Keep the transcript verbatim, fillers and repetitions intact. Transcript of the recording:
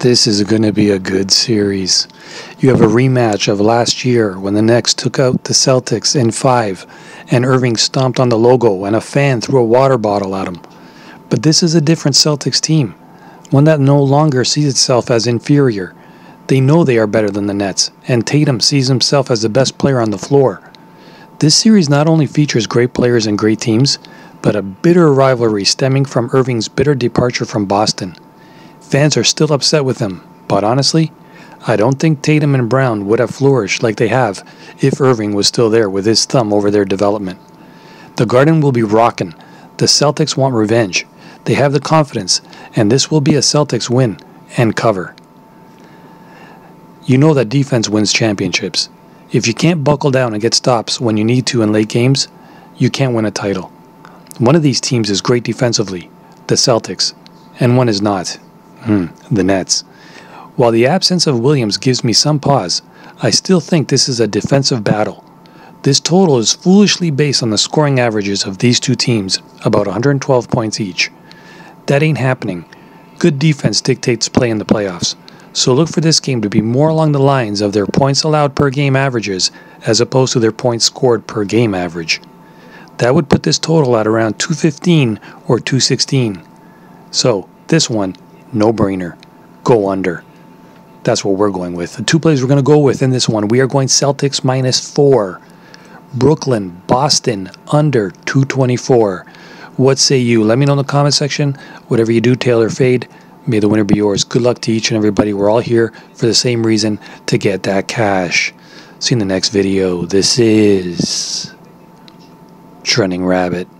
This is going to be a good series. You have a rematch of last year when the Nets took out the Celtics in five and Irving stomped on the logo and a fan threw a water bottle at him. But this is a different Celtics team, one that no longer sees itself as inferior. They know they are better than the Nets, and Tatum sees himself as the best player on the floor. This series not only features great players and great teams, but a bitter rivalry stemming from Irving's bitter departure from Boston. Fans are still upset with him, but honestly, I don't think Tatum and Brown would have flourished like they have if Irving was still there with his thumb over their development. The Garden will be rockin'. The Celtics want revenge. They have the confidence, and this will be a Celtics win and cover. You know that defense wins championships. If you can't buckle down and get stops when you need to in late games, you can't win a title. One of these teams is great defensively, the Celtics, and one is not. Hmm, the Nets. While the absence of Williams gives me some pause, I still think this is a defensive battle. This total is foolishly based on the scoring averages of these two teams, about one hundred twelve points each. That ain't happening. Good defense dictates play in the playoffs, so look for this game to be more along the lines of their points allowed per game averages as opposed to their points scored per game average. That would put this total at around two fifteen or two sixteen. So, this one, no-brainer. Go under. That's what we're going with. The two plays we're going to go with in this one, we are going Celtics minus four. Brooklyn, Boston, under two twenty-four. What say you? Let me know in the comment section. Whatever you do, tail or fade, may the winner be yours. Good luck to each and everybody. We're all here for the same reason, to get that cash. See you in the next video. This is Trending Rabbit.